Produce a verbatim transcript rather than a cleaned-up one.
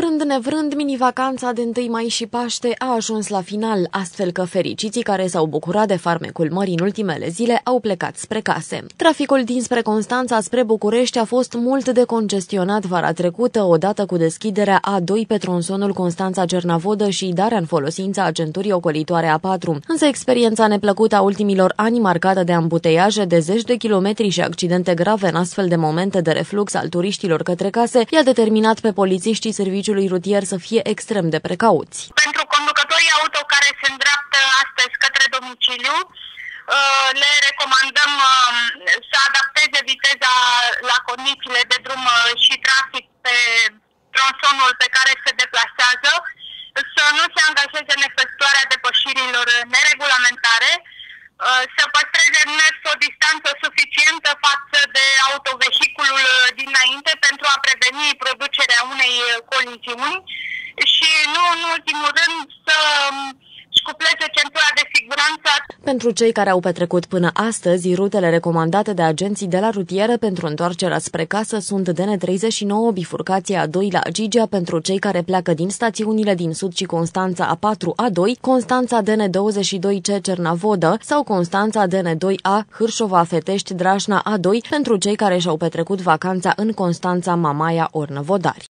vrând nevrând, mini-vacanța de întâi mai și Paște a ajuns la final, astfel că fericiții care s-au bucurat de farmecul mării în ultimele zile au plecat spre case. Traficul dinspre Constanța spre București a fost mult de congestionat vara trecută, odată cu deschiderea A doi pe tronsonul Constanța-Cernavodă și darea în folosința agenturii ocolitoare A patru. Însă experiența neplăcută a ultimilor ani, marcată de ambuteiaje de zeci de kilometri și accidente grave în astfel de momente de reflux al turiștilor către case, i-a determinat pe polițiștii Serviciului Rutier să fie extrem de precauți. Pentru conducătorii auto care se îndreaptă astăzi către domiciliu, le recomandăm să adapteze viteza la condițiile de drum și trafic pe tronsonul pe care se deplasează, să nu se angajeze în efectuarea depășirilor neregulamentare, să păstreze o distanță suficientă față de autovehiculul dinainte pentru a preveni producerea unei coliziuni și nu în ultimul rând să cupleze centura de siguranță. Pentru cei care au petrecut până astăzi rutele recomandate de agenții de la rutieră pentru întoarcerea spre casă sunt D N treizeci și nouă, bifurcația A doi la Agigea pentru cei care pleacă din stațiunile din Sud și Constanța A patru, A doi, Constanța D N douăzeci și doi C Cernavodă sau Constanța D N doi A, Hârșova, Fetești, Drașna A doi pentru cei care și-au petrecut vacanța în Constanța, Mamaia ori Năvodari.